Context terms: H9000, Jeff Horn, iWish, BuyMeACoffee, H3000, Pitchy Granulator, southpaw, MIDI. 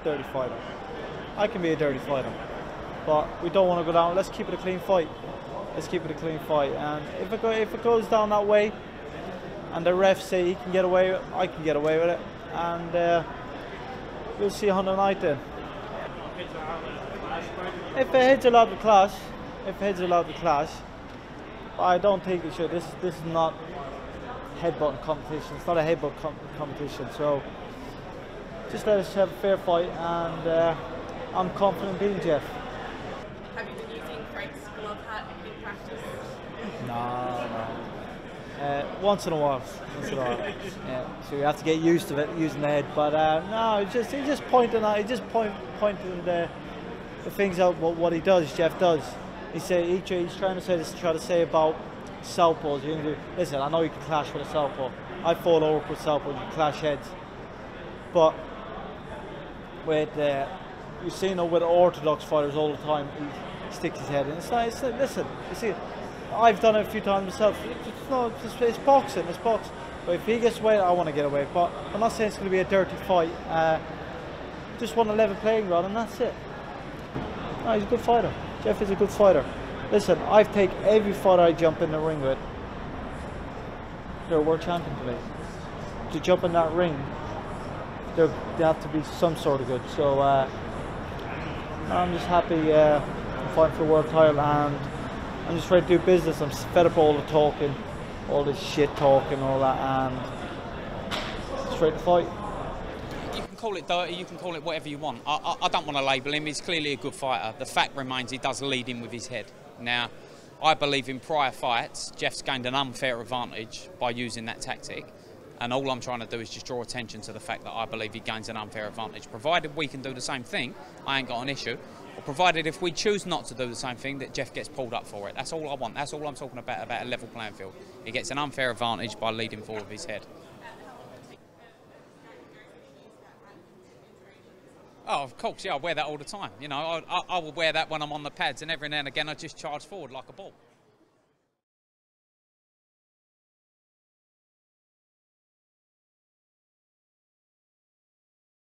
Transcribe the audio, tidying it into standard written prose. a dirty fighter. I can be a dirty fighter. But we don't want to go down. Let's keep it a clean fight. Let's keep it a clean fight. And if it goes down that way, and the ref say he can get away, I can get away with it. And we'll see on the night then. If the heads allowed to clash, I don't think it should. This is not headbutt competition. It's not a headbutt competition. So just let us have a fair fight, and I'm confident in Jeff. Have you been using Frank's glove hat in practice? No. Once in a while. Yeah, so you have to get used to it, using the head. But no, he's just pointing out. He's just pointing the things out. What he does, Jeff does. He's trying to say this. Try to say about southpaws. You can do. Listen, I know you can clash with a southpaw. I fall over with southpaws. You clash heads. But with you see, with orthodox fighters all the time, he sticks his head in. It's not, listen, you see, I've done it a few times myself. It's boxing. It's boxing. But if he gets away, I want to get away. But I'm not saying it's going to be a dirty fight. Just want a level playing ground, and that's it. No, he's a good fighter. Jeff is a good fighter. Listen, I've taken every fighter I jump in the ring with. They're a world champion today. To jump in that ring, they have to be some sort of good. So I'm just happy I'm fighting for the world title, and I'm just ready to do business. I'm fed up all the talking, all this shit talking, all that, and straight to fight. Call it dirty, you can call it whatever you want. I don't want to label him. He's clearly a good fighter. The fact remains he does lead in with his head. Now, I believe in prior fights, Jeff's gained an unfair advantage by using that tactic. And all I'm trying to do is just draw attention to the fact that I believe he gains an unfair advantage. Provided we can do the same thing, I ain't got an issue. Or provided if we choose not to do the same thing, that Jeff gets pulled up for it. That's all I want. That's all I'm talking about a level playing field. He gets an unfair advantage by leading forward with his head. Oh, of course, yeah, I wear that all the time. You know, I will wear that when I'm on the pads, and every now and again I just charge forward like a ball.